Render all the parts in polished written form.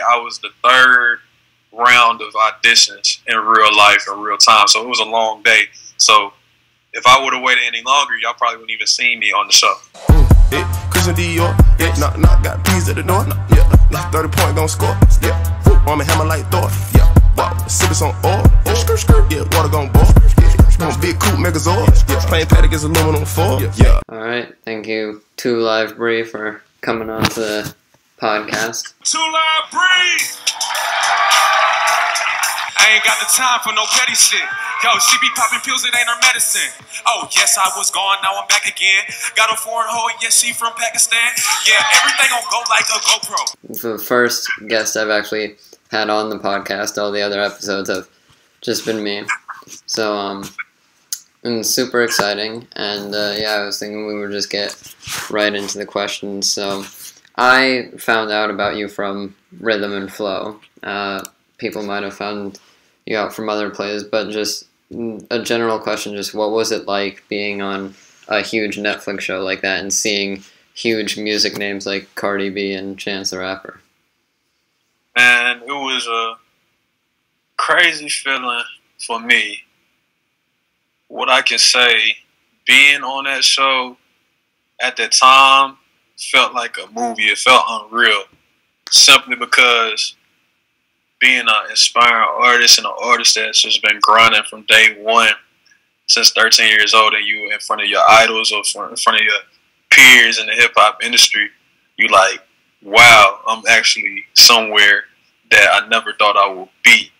say I was the third round of auditions in real life, in real time. So it was a long day. So if I would have waited any longer, y'all probably wouldn't even see me on the show. Christian Dior, yeah, knock, got peas at the door, yeah, 30 point gon' score, yeah, I'm a hammer like Thor, yeah, wow, sip on oil, yeah, water gon' boil, yeah, big coupe megazord, yeah, playing paddock is aluminum foil, yeah. Alright, thank you, 2'Live Bre, for coming on to the podcast. 2'Live Bre! I ain't got the time for no petty shit. Yo, she be popping pills, it ain't her medicine. Oh, yes, I was gone, now I'm back again. Got a foreign hoe, and yes, she from Pakistan. Yeah, everything on go like a GoPro. The first guest I've actually had on the podcast. All the other episodes have just been me. So, and super exciting. And, yeah, I was thinking we would just get right into the questions. So, I found out about you from Rhythm and Flow. People might have found you out from other plays, but just a general question, just what was it like being on a huge Netflix show like that and seeing huge music names like Cardi B and Chance the Rapper? And it was a crazy feeling for me. What I can say, being on that show at that time felt like a movie. It felt unreal, simply because being an inspiring artist and an artist that's just been grinding from day one since 13 years old, and you in front of your idols or in front of your peers in the hip-hop industry, you like, wow, I'm actually somewhere that I never thought I would be.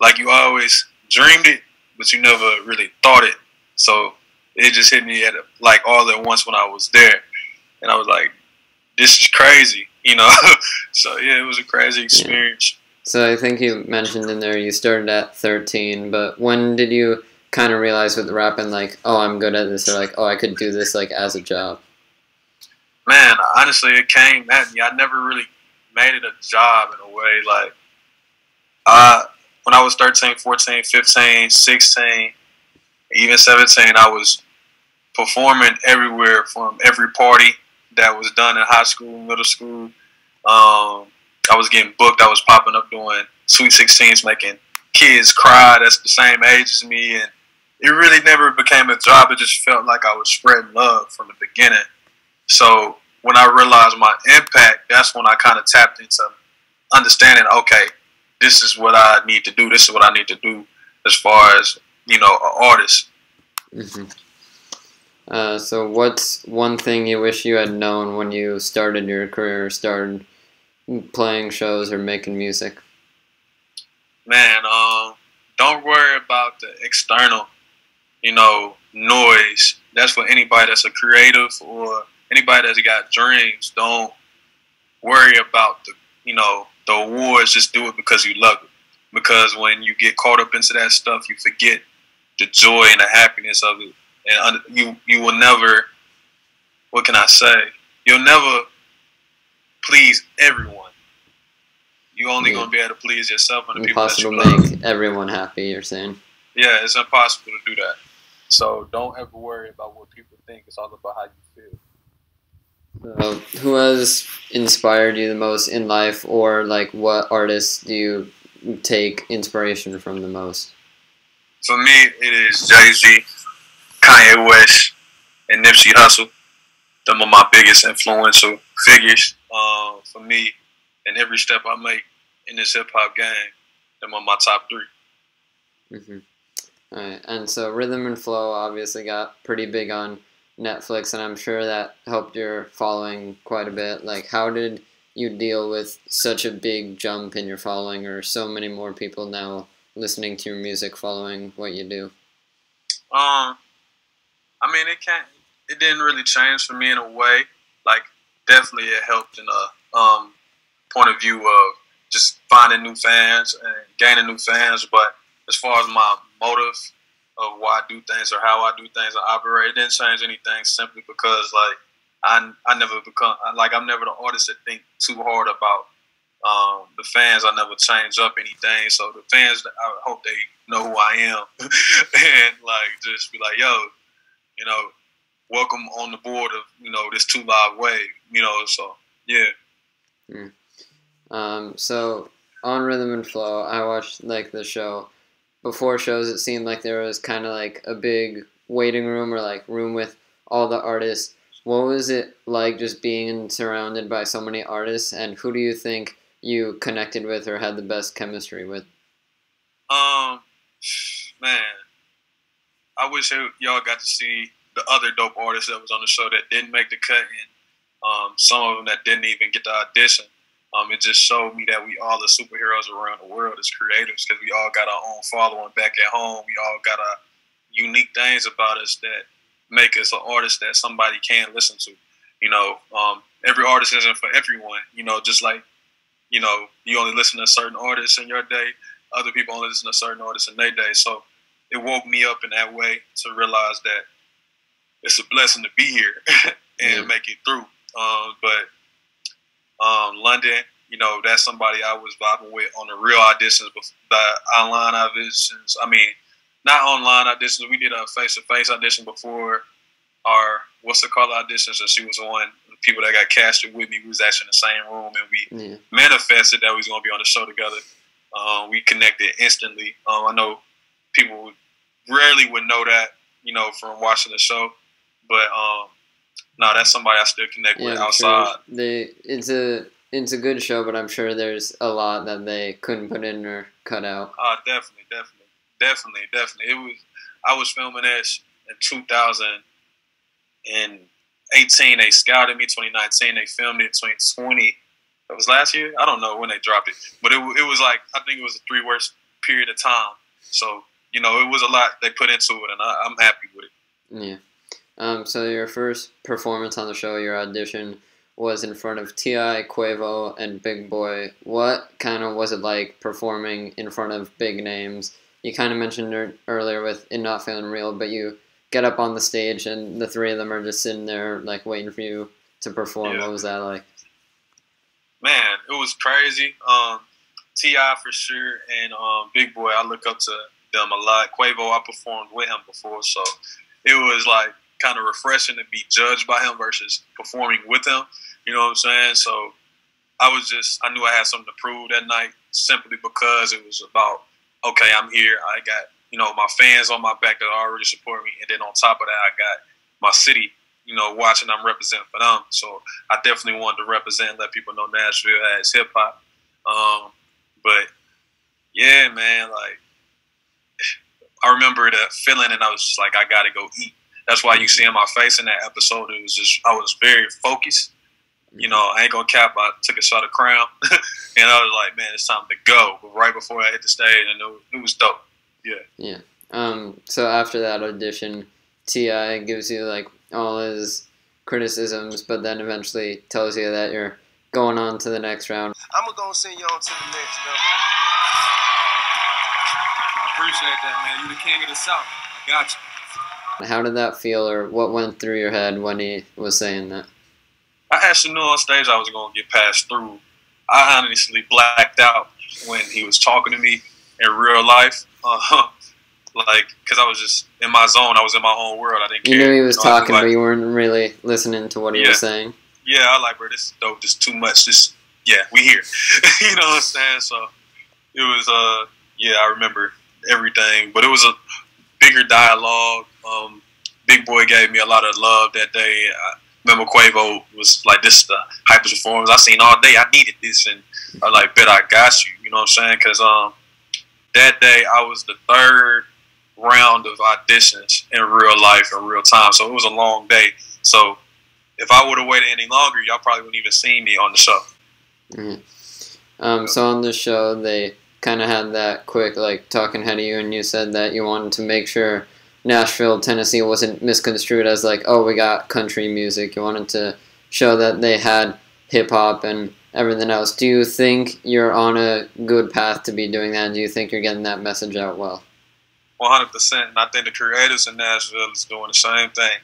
Like, you always dreamed it, but you never really thought it. So it just hit me at like all at once when I was there. And I was like, this is crazy, you know? So, yeah, it was a crazy experience. So I think you mentioned in there you started at 13, but when did you kind of realize with rapping, like, oh, I'm good at this, or like, oh, I could do this, like, as a job? Man, honestly, it came at me. I never really made it a job in a way. Like, when I was 13, 14, 15, 16, even 17, I was performing everywhere, from every party that was done in high school, middle school. I was getting booked. I was popping up doing Sweet 16s, making kids cry that's the same age as me. And it really never became a job. It just felt like I was spreading love from the beginning. So when I realized my impact, that's when I kind of tapped into understanding, okay, this is what I need to do. This is what I need to do as far as, you know, an artist. Mm-hmm. So what's one thing you wish you had known when you started your career, started playing shows or making music? Man, don't worry about the external, you know, noise. That's for anybody that's a creative or anybody that's got dreams. Don't worry about the, you know, the awards. Just do it because you love it. Because when you get caught up into that stuff, you forget the joy and the happiness of it, and you will never. What can I say? You'll never please everyone. You only gonna be able to please yourself and the impossible people that you love. Make everyone happy, you're saying? Yeah, it's impossible to do that. So don't ever worry about what people think. It's all about how you feel. So, who has inspired you the most in life, or like what artists do you take inspiration from the most? For me, it is Jay-Z, Kanye West, and Nipsey Hussle. Them are my biggest influential figures for me, and every step I make in this hip-hop game, them are my top three. Mm-hmm. All right, and so Rhythm and Flow obviously got pretty big on Netflix, and I'm sure that helped your following quite a bit. Like, how did you deal with such a big jump in your following, or so many more people now listening to your music, following what you do? I mean, it didn't really change for me in a way. Like, definitely it helped in a point of view of just finding new fans and gaining new fans. But as far as my motive of why I do things or how I do things and operate, it didn't change anything, simply because, like, I never become, like, I'm never the artist that think too hard about the fans. I never change up anything. So the fans, I hope they know who I am and, like, just be like, yo, you know, welcome on the board of, you know, this 2Live wave, you know, so, yeah. Mm. So on Rhythm and Flow, I watched like the show. Before shows, it seemed like there was kind of like a big waiting room or like room with all the artists. What was it like just being surrounded by so many artists, and who do you think you connected with or had the best chemistry with? Man, I wish y'all got to see the other dope artists that was on the show that didn't make the cut, and some of them that didn't even get the audition. It just showed me that we all are superheroes around the world as creators, because we all got our own following back at home. We all got our unique things about us that make us an artist that somebody can listen to. You know, every artist isn't for everyone. You know, just like, you know, you only listen to certain artists in your day. Other people only listen to certain artists in their day. So it woke me up in that way to realize that it's a blessing to be here and make it through. London, you know, that's somebody I was vibing with on the real auditions, the online auditions. I mean, not online auditions. We did a face-to-face audition before our auditions, and she was on. The people that got casted with me, we was actually in the same room, and we manifested that we was going to be on the show together. We connected instantly. I know people rarely would know that, you know, from watching the show, but no, that's somebody I still connect with outside. Sure. It's a good show, but I'm sure there's a lot that they couldn't put in or cut out. Definitely. I was filming that in 2018. They scouted me. 2019, they filmed it. 2020, that was last year. I don't know when they dropped it, but it was like, I think it was a 3-week period of time. So, you know, it was a lot they put into it, and I'm happy with it. Yeah. So your first performance on the show, your audition, was in front of T.I., Quavo, and Big Boy. What kind of was it like performing in front of big names? You kind of mentioned earlier with it not feeling real, but you get up on the stage and the three of them are just sitting there like waiting for you to perform. Yeah. What was that like? Man, it was crazy. T.I. for sure, and Big Boy, I look up to them a lot. Quavo, I performed with him before, so it was like kind of refreshing to be judged by him versus performing with him. You know what I'm saying? So I knew I had something to prove that night, simply because it was about, okay, I'm here. I got, you know, my fans on my back that already support me. And then on top of that, I got my city, you know, watching. I'm representing for them. So I definitely wanted to represent and let people know Nashville has hip hop. But yeah, man, like, I remember the feeling, and I was just like, I got to go eat. That's why you see in my face in that episode, it was just, I was very focused. You know, I ain't gonna cap, I took a shot of Crown, and I was like, man, it's time to go. But right before I hit the stage, and it was dope. Yeah. Yeah. So after that audition, T.I. gives you like all his criticisms, but then eventually tells you that you're going on to the next round. I'm gonna go send you on to the next round. I appreciate that, man. You the king of the South. I got you. How did that feel, or what went through your head when he was saying that? I actually knew on stage I was going to get passed through. I honestly blacked out when he was talking to me in real life. Like, because I was just in my zone. I was in my own world. I didn't care. You knew he was talking, but you weren't really listening to what he was saying. Yeah, I like, bro, this is dope. This is too much. This, yeah, we here. You know what I'm saying? So it was, yeah, I remember everything. But it was a bigger dialogue. Big Boy gave me a lot of love that day. I remember Quavo was like, this is the hypest performance I've seen all day. I needed this. And I was like, bet I got you. You know what I'm saying? Because that day I was the third round of auditions in real life, in real time. So it was a long day. So if I would have waited any longer, y'all probably wouldn't even see me on the show. So on the show, they kind of had that quick like talking head of you, and you said that you wanted to make sure Nashville, Tennessee wasn't misconstrued as like, oh, we got country music. You wanted to show that they had hip-hop and everything else. Do you think you're on a good path to be doing that? Do you think you're getting that message out well? 100%. And I think the creators in Nashville is doing the same thing.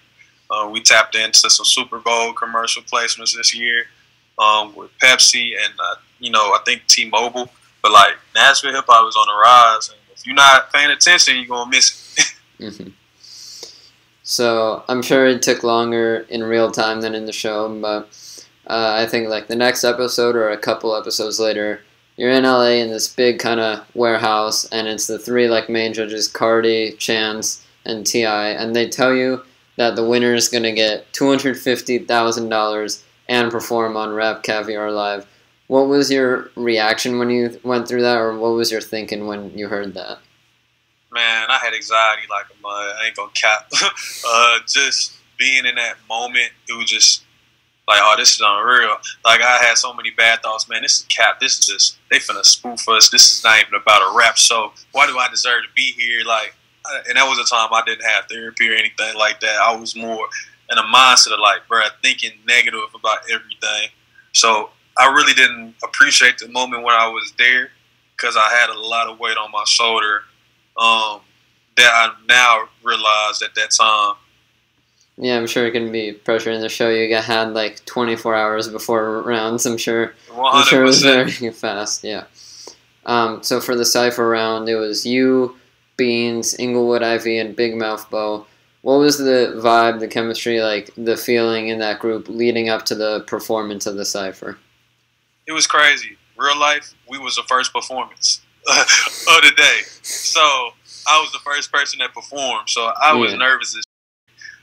We tapped into some Super Bowl commercial placements this year with Pepsi and, you know, I think T-Mobile. But, like, Nashville hip-hop is on the rise. And if you're not paying attention, you're going to miss it. So I'm sure it took longer in real time than in the show, but I think like the next episode or a couple episodes later, you're in LA in this big kind of warehouse, and it's the three like main judges, Cardi, Chance, and T.I., and they tell you that the winner is going to get $250,000 and perform on Rap Caviar Live. What was your reaction when you went through that, or what was your thinking when you heard that? Man, I had anxiety like a mud. I ain't gonna cap. Just being in that moment, it was just like, oh, this is unreal. Like, I had so many bad thoughts. Man, this is cap. This is just, they finna spoof us. This is not even about a rap show. Why do I deserve to be here? Like, and that was a time I didn't have therapy or anything like that. I was more in a mindset of like, bruh, thinking negative about everything. So I really didn't appreciate the moment when I was there because I had a lot of weight on my shoulder that I now realized at that time. Yeah, I'm sure it can be pressure in the show. You had like 24 hours before rounds, I'm sure. 100%. I'm sure it was very fast, yeah. So for the Cypher round, it was you, Beans, Inglewood Ivy, and Big Mouth Bo. What was the vibe, the chemistry, like the feeling in that group leading up to the performance of the Cypher? It was crazy. Real life, we was the first performance of the day. So I was the first person that performed. So I was nervous as shit.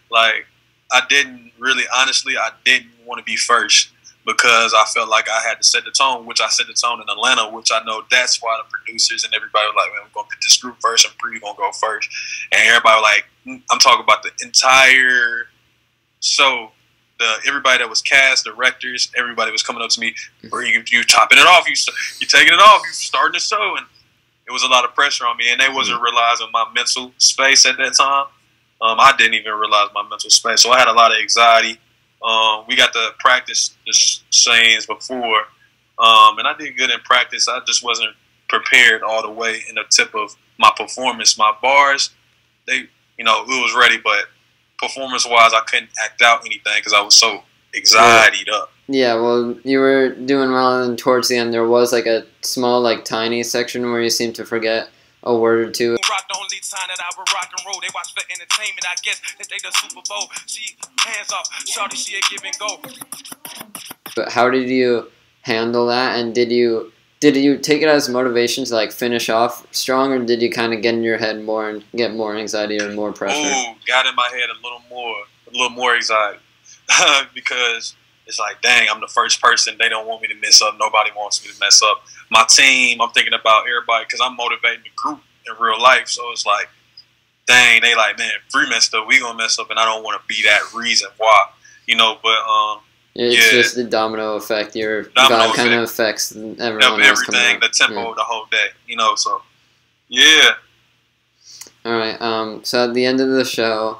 Like, I didn't really, honestly, I didn't want to be first because I felt like I had to set the tone, which I set the tone in Atlanta, which I know that's why the producers and everybody was like, man, we're going to put this group first and Bree going to go first. And everybody was like, I'm talking about the entire show. Everybody that was cast, directors, everybody was coming up to me, or you chopping it off, you taking it off, you starting the show, and it was a lot of pressure on me, and they wasn't realizing my mental space at that time. I didn't even realize my mental space, so I had a lot of anxiety. We got to practice the scenes before, and I did good in practice. I just wasn't prepared all the way in the tip of my performance. My bars, it was ready, but performance-wise, I couldn't act out anything because I was so anxietied up. Yeah, well, you were doing well, and towards the end, there was like a small, like tiny section where you seemed to forget a word or two. Rock the only time that I would rock and roll. They watch for entertainment, I guess. That they the Super Bowl. She hands off, shorty, she a give and go. But how did you handle that, and did you take it as motivation to like finish off strong, or did you kind of get in your head more and get more anxiety or more pressure? Ooh, got in my head a little more anxiety because it's like, dang, I'm the first person. They don't want me to mess up. Nobody wants me to mess up. My team, I'm thinking about everybody because I'm motivating the group in real life. So it's like, dang, they like, man, if we messed up, we gonna mess up, and I don't want to be that reason why, but It's just the domino effect. Your vibe kind of affects everyone else coming up. The tempo of the whole day, so, yeah. All right, so at the end of the show,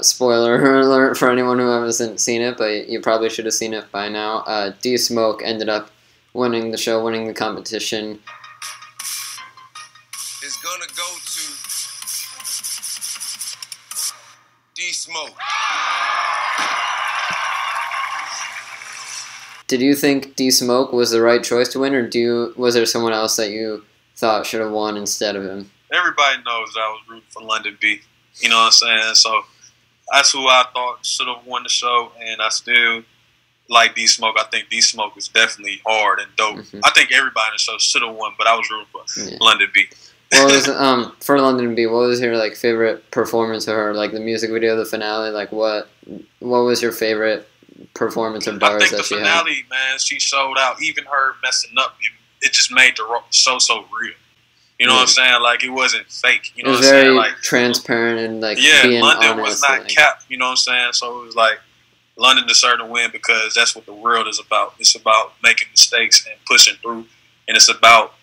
spoiler alert for anyone who hasn't seen it, but you probably should have seen it by now, D Smoke ended up winning the show, winning the competition. It's gonna go to D Smoke. Did you think D Smoke was the right choice to win, or was there someone else that you thought should have won instead of him? Everybody knows that I was rooting for London B. You know what I'm saying? So that's who I thought should have won the show, and I still like D Smoke. I think D Smoke was definitely hard and dope. I think everybody in the show should have won, but I was rooting for London B. What was for London B? What was your like favorite performance of her? Like the music video, the finale. Like what was your favorite performance of bars that she had? I think the finale, man, she sold out. Even her messing up, it just made the show so real. You know what I'm saying? Like, it wasn't fake. You know what I'm saying? Like, transparent and, like, being London honest was not capped. You know what I'm saying? So it was like, London deserved to win because that's what the world is about. It's about making mistakes and pushing through. And it's about,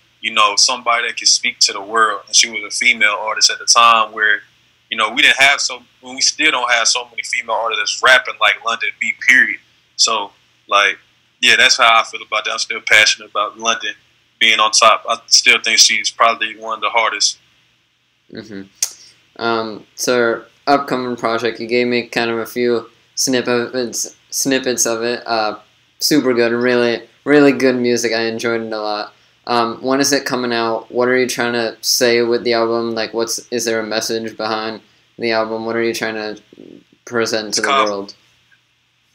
somebody that can speak to the world. And she was a female artist at the time where, we didn't have we still don't have so many female artists rapping like London B, period. So, like, yeah, that's how I feel about that. I'm still passionate about London being on top. I still think she's probably one of the hardest. So, upcoming project, you gave me kind of a few snippets of it. Super good, really, really good music. I enjoyed it a lot. When is it coming out? What are you trying to say with the album? Like, is there a message behind the album? What are you trying to present to the world?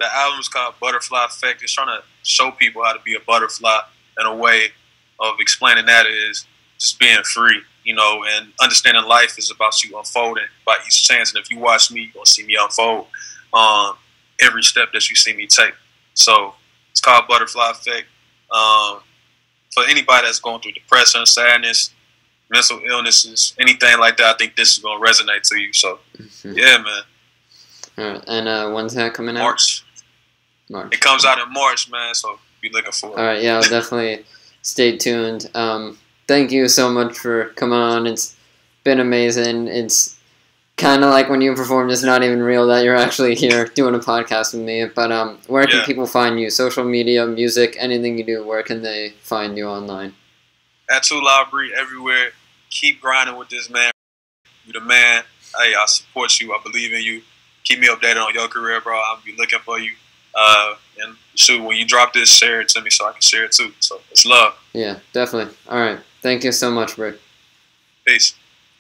The album's called Butterfly Effect. It's trying to show people how to be a butterfly, and a way of explaining that is just being free, you know, and understanding life is about you unfolding by each chance. And if you watch me, you're going to see me unfold every step that you see me take. So it's called Butterfly Effect. For anybody that's going through depression, sadness, mental illnesses, anything like that, I think this is going to resonate to you. So, yeah, man. All right. And when's that coming out? March. It comes out in March, man, so be looking for it. All right, yeah, I'll definitely stay tuned. Thank you so much for coming on. It's been amazing. It's kind of like when you performed, it's not even real that you're actually here doing a podcast with me. But where can people find you? Social media, music, anything you do, where can they find you online? At 2'Live Bre everywhere. Keep grinding with this, man. You the man. Hey, I support you. I believe in you. Keep me updated on your career, bro. I'll be looking for you. And shoot, when you drop this, share it to me so I can share it too. So it's love. Yeah, definitely. All right. Thank you so much, Rick. Peace.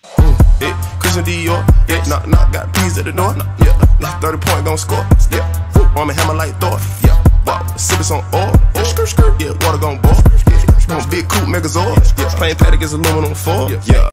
Christian Dior, yeah, knock, got peas at the door, yeah, 30 point gon' score, yeah, on me hammer like Thor, yeah, wow, sip it on oil, yeah, water gon' boil, yeah, big coupe megazord, yeah, plain paddock is aluminum foil, yeah.